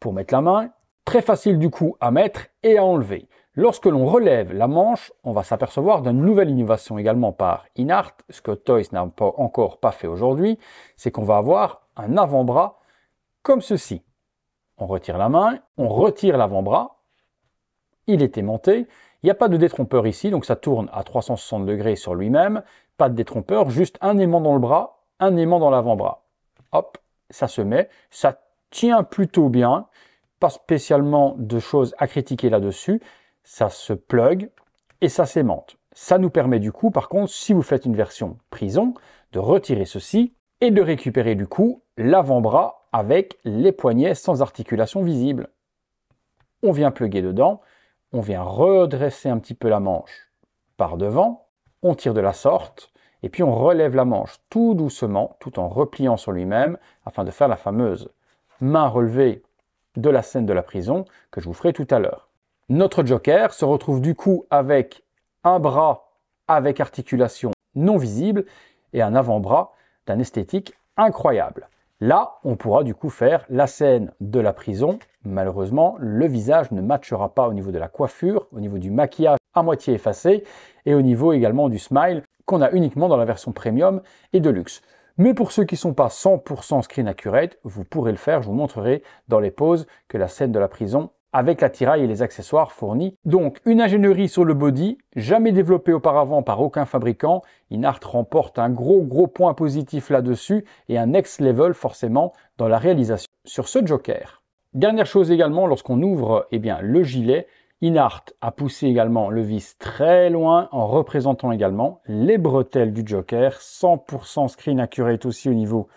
Pour mettre la main, très facile du coup à mettre et à enlever. Lorsque l'on relève la manche, on va s'apercevoir d'une nouvelle innovation également par InArt, ce que Hot Toys n'a encore pas fait aujourd'hui, c'est qu'on va avoir un avant-bras comme ceci. On retire la main, on retire l'avant-bras, il est aimanté, il n'y a pas de détrompeur ici, donc ça tourne à 360 degrés sur lui-même, pas de détrompeur, juste un aimant dans le bras, un aimant dans l'avant-bras. Hop, ça se met, ça tient plutôt bien, pas spécialement de choses à critiquer là-dessus. Ça se plug et ça s'aimante. Ça nous permet du coup, par contre, si vous faites une version prison, de retirer ceci et de récupérer du coup l'avant-bras avec les poignets sans articulation visible. On vient plugger dedans, on vient redresser un petit peu la manche par devant, on tire de la sorte et puis on relève la manche tout doucement, tout en repliant sur lui-même afin de faire la fameuse main relevée de la scène de la prison que je vous ferai tout à l'heure. Notre Joker se retrouve du coup avec un bras avec articulation non visible et un avant-bras d'un esthétique incroyable. Là, on pourra du coup faire la scène de la prison. Malheureusement, le visage ne matchera pas au niveau de la coiffure, au niveau du maquillage à moitié effacé et au niveau également du smile qu'on a uniquement dans la version premium et de luxe. Mais pour ceux qui ne sont pas 100% screen accurate, vous pourrez le faire. Je vous montrerai dans les pauses que la scène de la prison avec l'attirail et les accessoires fournis. Donc, une ingénierie sur le body, jamais développée auparavant par aucun fabricant. InArt remporte un gros point positif là-dessus et un next level forcément dans la réalisation sur ce Joker. Dernière chose également, lorsqu'on ouvre le gilet, InArt a poussé également le vis très loin en représentant également les bretelles du Joker, 100% screen accurate aussi au niveau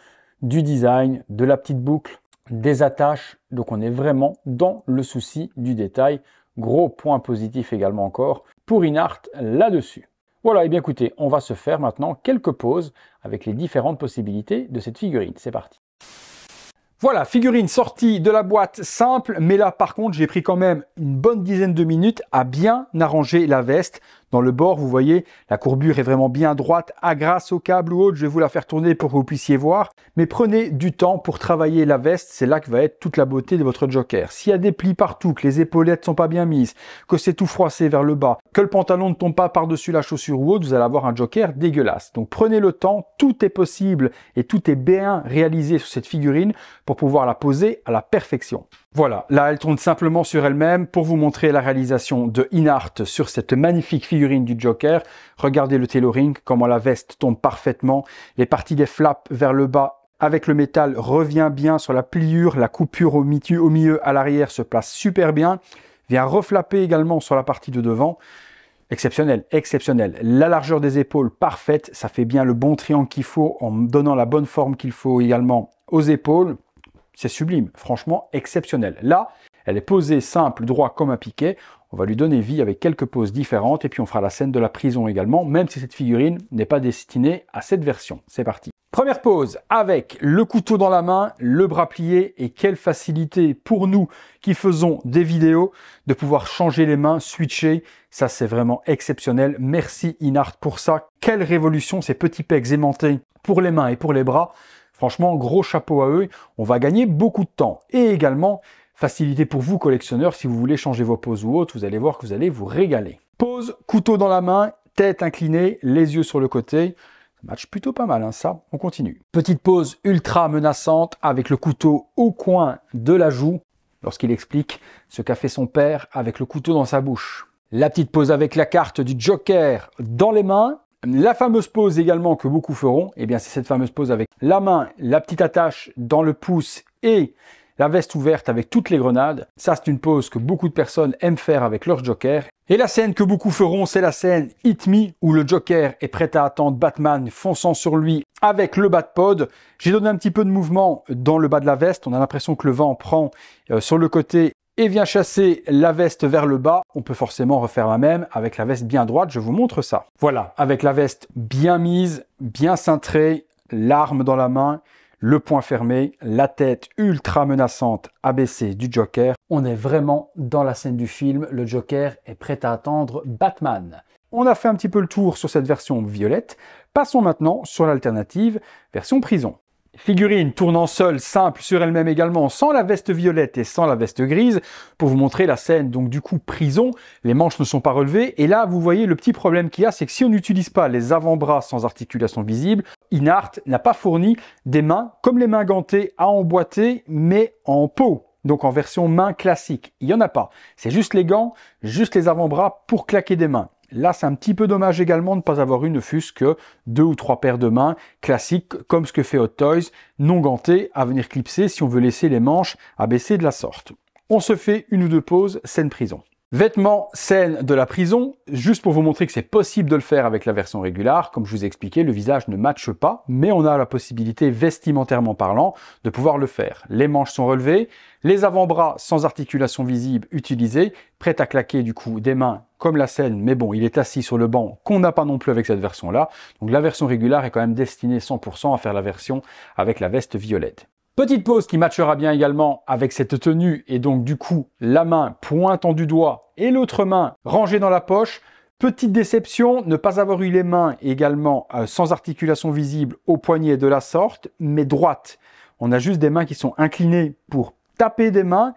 du design, de la petite boucle, des attaches, donc on est vraiment dans le souci du détail. Gros point positif également encore pour InArt là-dessus. Voilà, et bien écoutez, on va se faire maintenant quelques pauses avec les différentes possibilités de cette figurine. C'est parti. Voilà, figurine sortie de la boîte simple, mais là par contre j'ai pris quand même une bonne dizaine de minutes à bien arranger la veste. Dans le bord, vous voyez, la courbure est vraiment bien droite, grâce au câble ou autre, je vais vous la faire tourner pour que vous puissiez voir. Mais prenez du temps pour travailler la veste, c'est là que va être toute la beauté de votre Joker. S'il y a des plis partout, que les épaulettes sont pas bien mises, que c'est tout froissé vers le bas, que le pantalon ne tombe pas par-dessus la chaussure ou autre, vous allez avoir un Joker dégueulasse. Donc prenez le temps, tout est possible et tout est bien réalisé sur cette figurine pour pouvoir la poser à la perfection. Voilà, là elle tourne simplement sur elle-même pour vous montrer la réalisation de InArt sur cette magnifique figurine du Joker. Regardez le tailoring, comment la veste tombe parfaitement, les parties des flaps vers le bas avec le métal revient bien sur la pliure, la coupure au milieu à l'arrière se place super bien, vient reflapper également sur la partie de devant. Exceptionnel, exceptionnel. La largeur des épaules parfaite, ça fait bien le bon triangle qu'il faut en donnant la bonne forme qu'il faut également aux épaules. C'est sublime, franchement exceptionnel. Là, elle est posée simple, droit comme un piquet. On va lui donner vie avec quelques poses différentes et puis on fera la scène de la prison également, même si cette figurine n'est pas destinée à cette version. C'est parti. Première pose avec le couteau dans la main, le bras plié, et quelle facilité pour nous qui faisons des vidéos de pouvoir changer les mains, switcher. Ça, c'est vraiment exceptionnel. Merci InArt pour ça. Quelle révolution, ces petits pegs aimantés pour les mains et pour les bras. Franchement, gros chapeau à eux, on va gagner beaucoup de temps. Et également, facilité pour vous collectionneurs, si vous voulez changer vos poses ou autres, vous allez voir que vous allez vous régaler. Pose, couteau dans la main, tête inclinée, les yeux sur le côté. Ça match plutôt pas mal, hein, ça, on continue. Petite pose ultra menaçante avec le couteau au coin de la joue, lorsqu'il explique ce qu'a fait son père avec le couteau dans sa bouche. La petite pose avec la carte du Joker dans les mains. La fameuse pose également que beaucoup feront, eh bien c'est cette fameuse pose avec la main, la petite attache dans le pouce et la veste ouverte avec toutes les grenades. Ça, c'est une pose que beaucoup de personnes aiment faire avec leur Joker. Et la scène que beaucoup feront, c'est la scène Hit Me, où le Joker est prêt à attendre Batman fonçant sur lui avec le Batpod. J'ai donné un petit peu de mouvement dans le bas de la veste. On a l'impression que le vent prend sur le côté et vient chasser la veste vers le bas. On peut forcément refaire la même avec la veste bien droite, je vous montre ça. Voilà, avec la veste bien mise, bien cintrée, l'arme dans la main, le poing fermé, la tête ultra menaçante abaissée du Joker. On est vraiment dans la scène du film, le Joker est prêt à attendre Batman. On a fait un petit peu le tour sur cette version violette. Passons maintenant sur l'alternative version prison. Figurine tournant seule, simple sur elle-même également, sans la veste violette et sans la veste grise, pour vous montrer la scène. Donc du coup, prison, les manches ne sont pas relevées. Et là, vous voyez le petit problème qu'il y a, c'est que si on n'utilise pas les avant-bras sans articulation visible, InArt n'a pas fourni des mains, comme les mains gantées, à emboîter, mais en peau. Donc en version main classique, il n'y en a pas. C'est juste les gants, juste les avant-bras pour claquer des mains. Là, c'est un petit peu dommage également de ne pas avoir une, ne fût-ce que 2 ou 3 paires de mains classiques, comme ce que fait Hot Toys, non gantées, à venir clipser si on veut laisser les manches abaissées de la sorte. On se fait 1 ou 2 pauses, scène prison. Vêtements, scène de la prison, juste pour vous montrer que c'est possible de le faire avec la version régulière. Comme je vous ai expliqué, le visage ne matche pas, mais on a la possibilité, vestimentairement parlant, de pouvoir le faire. Les manches sont relevées, les avant-bras sans articulation visible utilisés, prêts à claquer du coup des mains comme la scène, mais bon, il est assis sur le banc qu'on n'a pas non plus avec cette version-là. Donc la version régulière est quand même destinée 100% à faire la version avec la veste violette. Petite pose qui matchera bien également avec cette tenue et donc du coup la main pointant du doigt et l'autre main rangée dans la poche. Petite déception, ne pas avoir eu les mains également sans articulation visible au poignet de la sorte, mais droite. On a juste des mains qui sont inclinées pour taper des mains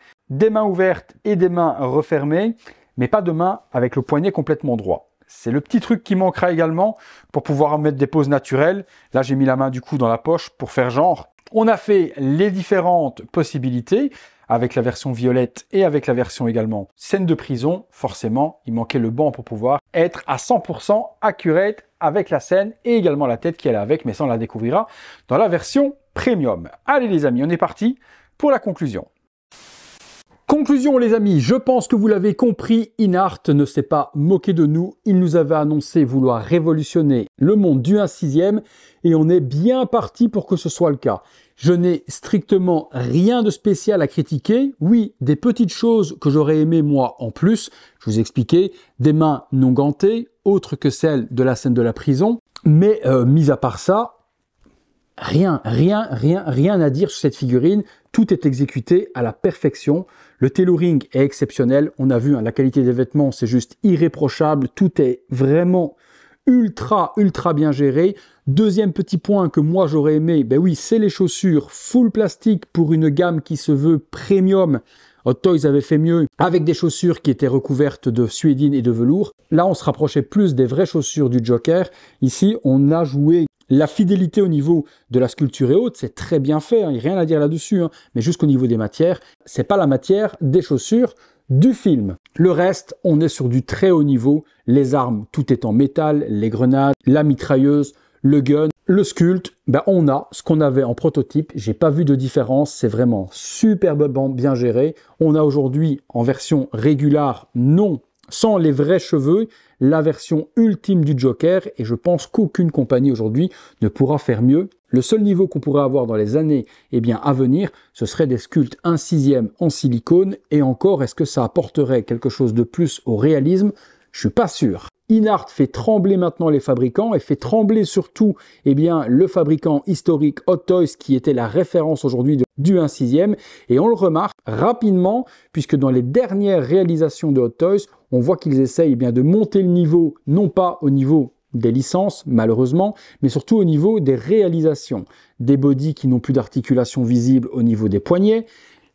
ouvertes et des mains refermées, mais pas de main avec le poignet complètement droit. C'est le petit truc qui manquera également pour pouvoir mettre des poses naturelles. Là j'ai mis la main du coup dans la poche pour faire genre. On a fait les différentes possibilités avec la version violette et avec la version également scène de prison. Forcément, il manquait le banc pour pouvoir être à 100% accurate avec la scène et également la tête qui allait avec, mais ça on la découvrira dans la version premium. Allez les amis, on est parti pour la conclusion. Conclusion les amis, je pense que vous l'avez compris, InArt ne s'est pas moqué de nous. Il nous avait annoncé vouloir révolutionner le monde du 1/6e et on est bien parti pour que ce soit le cas. Je n'ai strictement rien de spécial à critiquer. Oui, des petites choses que j'aurais aimé moi en plus. Je vous ai expliqué, des mains non gantées, autres que celles de la scène de la prison. Mais mis à part ça, rien à dire sur cette figurine. Tout est exécuté à la perfection. Le tailoring est exceptionnel. On a vu, hein, la qualité des vêtements, c'est juste irréprochable. Tout est vraiment ultra bien géré. Deuxième petit point que moi j'aurais aimé, ben oui, c'est les chaussures full plastique pour une gamme qui se veut premium. Hot Toys avait fait mieux avec des chaussures qui étaient recouvertes de suédine et de velours. Là, on se rapprochait plus des vraies chaussures du Joker. Ici, on a joué la fidélité au niveau de la sculpture et autres. C'est très bien fait, hein, il n'y a rien à dire là-dessus, hein, mais jusqu'au niveau des matières, c'est pas la matière des chaussures du film. Le reste, on est sur du très haut niveau. Les armes, tout est en métal, les grenades, la mitrailleuse, le gun, le sculpte, ben on a ce qu'on avait en prototype. J'ai pas vu de différence, c'est vraiment superbement bien géré. On a aujourd'hui en version régulière, non, sans les vrais cheveux, la version ultime du Joker et je pense qu'aucune compagnie aujourd'hui ne pourra faire mieux. Le seul niveau qu'on pourrait avoir dans les années à venir, ce serait des sculptes 1/6e en silicone et encore, est-ce que ça apporterait quelque chose de plus au réalisme? Je suis pas sûr. InArt fait trembler maintenant les fabricants et fait trembler surtout le fabricant historique Hot Toys qui était la référence aujourd'hui du 1/6e et on le remarque rapidement puisque dans les dernières réalisations de Hot Toys, on voit qu'ils essayent de monter le niveau, non pas au niveau des licences, malheureusement, mais surtout au niveau des réalisations. Des bodies qui n'ont plus d'articulation visible au niveau des poignets,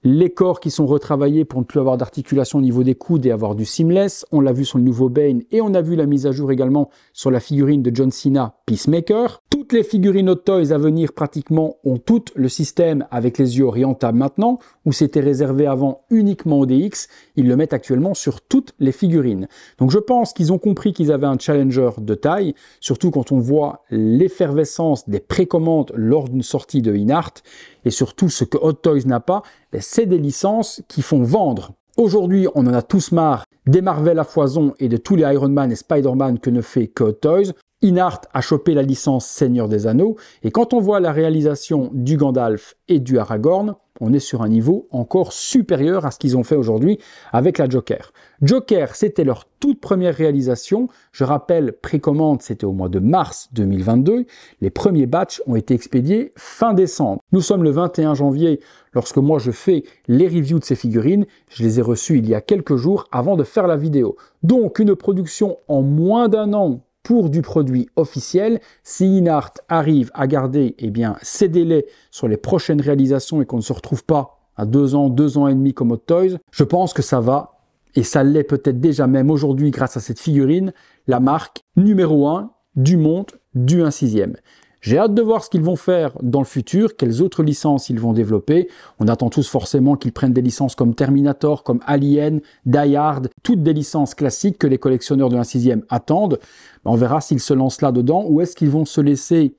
les corps qui sont retravaillés pour ne plus avoir d'articulation au niveau des coudes et avoir du seamless. On l'a vu sur le nouveau Bane et on a vu la mise à jour également sur la figurine de John Cena, Peacemaker. Toutes les figurines Hot Toys à venir pratiquement ont toutes le système avec les yeux orientables maintenant, où c'était réservé avant uniquement aux DX. Ils le mettent actuellement sur toutes les figurines. Donc je pense qu'ils ont compris qu'ils avaient un challenger de taille, surtout quand on voit l'effervescence des précommandes lors d'une sortie de InArt. Et surtout, ce que Hot Toys n'a pas, c'est des licences qui font vendre. Aujourd'hui, on en a tous marre des Marvel à foison et de tous les Iron Man et Spider-Man que ne fait que Hot Toys. InArt a chopé la licence Seigneur des Anneaux, et quand on voit la réalisation du Gandalf et du Aragorn, on est sur un niveau encore supérieur à ce qu'ils ont fait aujourd'hui avec la Joker. Joker, c'était leur toute première réalisation. Je rappelle, précommande, c'était au mois de mars 2022. Les premiers batchs ont été expédiés fin décembre. Nous sommes le 21 janvier. Lorsque moi je fais les reviews de ces figurines, je les ai reçues il y a quelques jours avant de faire la vidéo. Donc une production en moins d'un an pour du produit officiel. Si InArt arrive à garder ces délais sur les prochaines réalisations et qu'on ne se retrouve pas à 2 ans, 2 ans et demi comme Hot Toys, je pense que ça va, et ça l'est peut-être déjà même aujourd'hui grâce à cette figurine, la marque numéro 1 du monde du 1/6e. J'ai hâte de voir ce qu'ils vont faire dans le futur, quelles autres licences ils vont développer. On attend tous forcément qu'ils prennent des licences comme Terminator, comme Alien, Die Hard, toutes des licences classiques que les collectionneurs de 1/6e attendent. On verra s'ils se lancent là-dedans ou est-ce qu'ils vont se laisser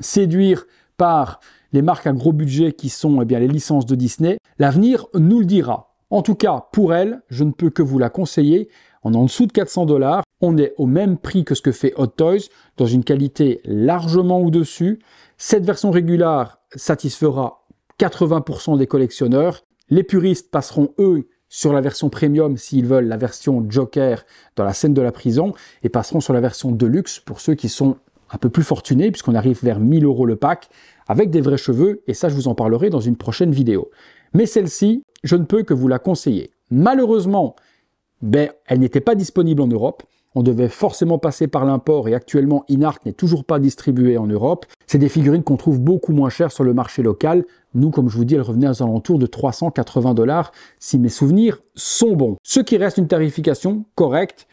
séduire par les marques à gros budget qui sont les licences de Disney. L'avenir nous le dira. En tout cas, pour elle, je ne peux que vous la conseiller. On est en dessous de 400$. On est au même prix que ce que fait Hot Toys, dans une qualité largement au-dessus. Cette version régulière satisfera 80% des collectionneurs. Les puristes passeront, eux, sur la version premium s'ils veulent la version Joker dans la scène de la prison, et passeront sur la version Deluxe pour ceux qui sont un peu plus fortunés, puisqu'on arrive vers 1000€ le pack, avec des vrais cheveux, et ça je vous en parlerai dans une prochaine vidéo. Mais celle-ci, je ne peux que vous la conseiller. Malheureusement, elle n'était pas disponible en Europe. On devait forcément passer par l'import et actuellement InArt n'est toujours pas distribué en Europe. C'est des figurines qu'on trouve beaucoup moins chères sur le marché local. Nous, comme je vous dis, elles revenaient aux alentours de 380$ si mes souvenirs sont bons. Ce qui reste une tarification correcte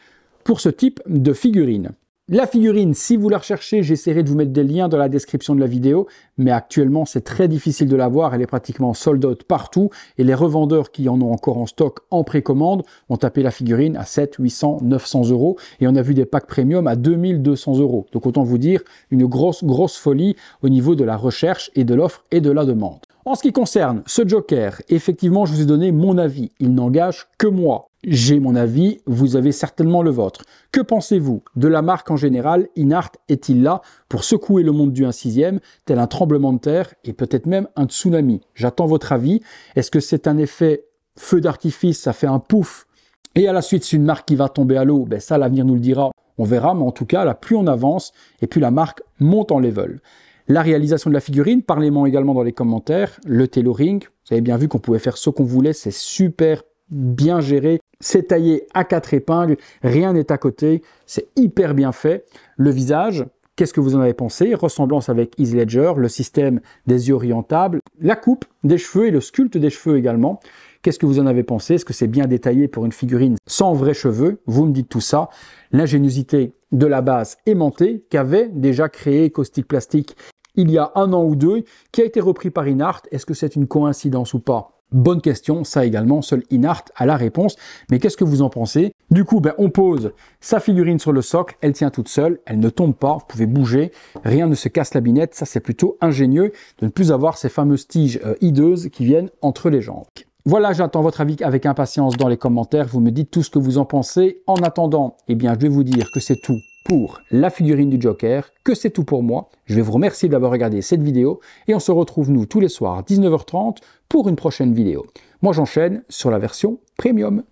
pour ce type de figurine. La figurine, si vous la recherchez, j'essaierai de vous mettre des liens dans la description de la vidéo, mais actuellement c'est très difficile de la voir, elle est pratiquement sold out partout, et les revendeurs qui en ont encore en stock en précommande ont tapé la figurine à 700, 800, 900€, et on a vu des packs premium à 2200€. Donc autant vous dire, une grosse folie au niveau de la recherche et de l'offre et de la demande. En ce qui concerne ce Joker, effectivement je vous ai donné mon avis, il n'engage que moi. J'ai mon avis, vous avez certainement le vôtre. Que pensez-vous de la marque en général? InArt est-il là pour secouer le monde du 1/6e, tel un tremblement de terre et peut-être même un tsunami? J'attends votre avis. Est-ce que c'est un effet feu d'artifice, ça fait un pouf, et à la suite c'est une marque qui va tomber à l'eau? Ça l'avenir nous le dira, on verra, mais en tout cas, là, plus on avance, et plus la marque monte en level. La réalisation de la figurine, parlez-moi également dans les commentaires, le tailoring, vous avez bien vu qu'on pouvait faire ce qu'on voulait, c'est super bien géré, c'est taillé à 4 épingles, rien n'est à côté, c'est hyper bien fait. Le visage, qu'est-ce que vous en avez pensé? Ressemblance avec Heath Ledger, le système des yeux orientables, la coupe des cheveux et le sculpte des cheveux également. Qu'est-ce que vous en avez pensé? Est-ce que c'est bien détaillé pour une figurine sans vrais cheveux? Vous me dites tout ça. L'ingéniosité de la base aimantée qu'avait déjà créé Caustic Plastic il y a 1 an ou 2, qui a été repris par InArt. Est-ce que c'est une coïncidence ou pas? Bonne question, ça également, seul InArt a la réponse. Mais qu'est-ce que vous en pensez? Du coup, on pose sa figurine sur le socle, elle tient toute seule, elle ne tombe pas, vous pouvez bouger, rien ne se casse la binette, ça c'est plutôt ingénieux de ne plus avoir ces fameuses tiges hideuses qui viennent entre les jambes. Voilà, j'attends votre avis avec impatience dans les commentaires, vous me dites tout ce que vous en pensez. En attendant, je vais vous dire que c'est tout pour la figurine du Joker, que c'est tout pour moi. Je vais vous remercier d'avoir regardé cette vidéo et on se retrouve nous tous les soirs à 19h30 pour une prochaine vidéo. Moi j'enchaîne sur la version premium.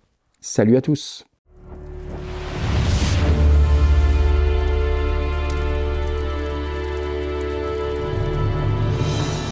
Salut à tous!